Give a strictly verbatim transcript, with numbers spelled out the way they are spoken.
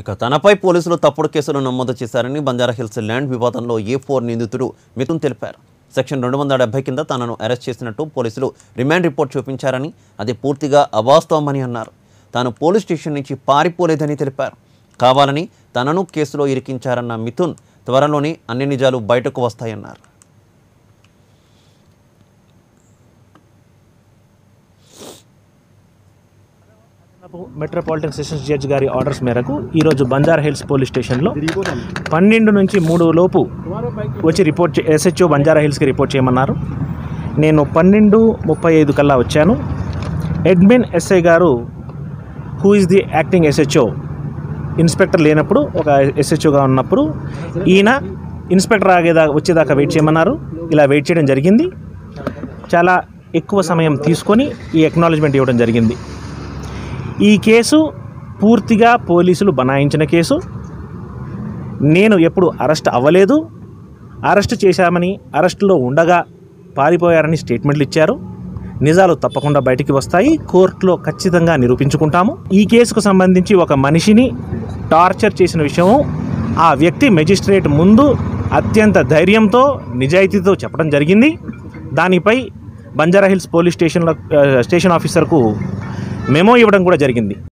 ఇక తనపై పోలీసులు తప్పుడు కేసులు నమోదు చేశారని బంజారా హిల్స్ ల్యాండ్ వివాదంలో ఏ ఫోర్ నిందితుడు మిథున్ తెలిపారు. సెక్షన్ రెండు వందల డెబ్బై కింద తనను అరెస్ట్ చేసినట్టు పోలీసులు రిమాండ్ రిపోర్ట్ చూపించారని, అది పూర్తిగా అవాస్తవమని అన్నారు. తాను పోలీస్ స్టేషన్ నుంచి పారిపోలేదని తెలిపారు. కావాలని తనను కేసులో ఇరికించారన్న మిథున్ త్వరలోనే అన్ని నిజాలు బయటకు వస్తాయన్నారు. మెట్రోపాలిటన్ సెషన్స్ జడ్జ్ గారి ఆర్డర్స్ మేరకు ఈరోజు బంజారా హిల్స్ పోలీస్ స్టేషన్లో పన్నెండు నుంచి మూడు లోపు వచ్చి రిపోర్ట్ ఎస్హెచ్ఓ బంజారా హిల్స్కి రిపోర్ట్ చేయమన్నారు. నేను పన్నెండు ముప్పై ఐదు కల్లా వచ్చాను. అడ్మిన్ ఎస్ఐ గారు, who is the acting SHO inspector లేనప్పుడు, ఒక ఎస్హెచ్ఓగా ఉన్నప్పుడు ఈయన ఇన్స్పెక్టర్ ఆగేదా వచ్చేదాకా వెయిట్ చేయమన్నారు. ఇలా వెయిట్ చేయడం జరిగింది. చాలా ఎక్కువ సమయం తీసుకొని ఈ ఎక్నాలజ్మెంట్ ఇవ్వడం జరిగింది. ఈ కేసు పూర్తిగా పోలీసులు బనాయించిన కేసు. నేను ఎప్పుడు అరెస్ట్ అవ్వలేదు. అరెస్ట్ చేశామని, అరెస్టులో ఉండగా పారిపోయారని స్టేట్మెంట్లు ఇచ్చారు. నిజాలు తప్పకుండా బయటికి వస్తాయి. కోర్టులో ఖచ్చితంగా నిరూపించుకుంటాము. ఈ కేసుకు సంబంధించి ఒక మనిషిని టార్చర్ చేసిన విషయం ఆ వ్యక్తి మెజిస్ట్రేట్ ముందు అత్యంత ధైర్యంతో నిజాయితీతో చెప్పడం జరిగింది. దానిపై బంజారా హిల్స్ పోలీస్ స్టేషన్లో స్టేషన్ ఆఫీసర్కు మెమో ఇవ్వడం కూడా జరిగింది.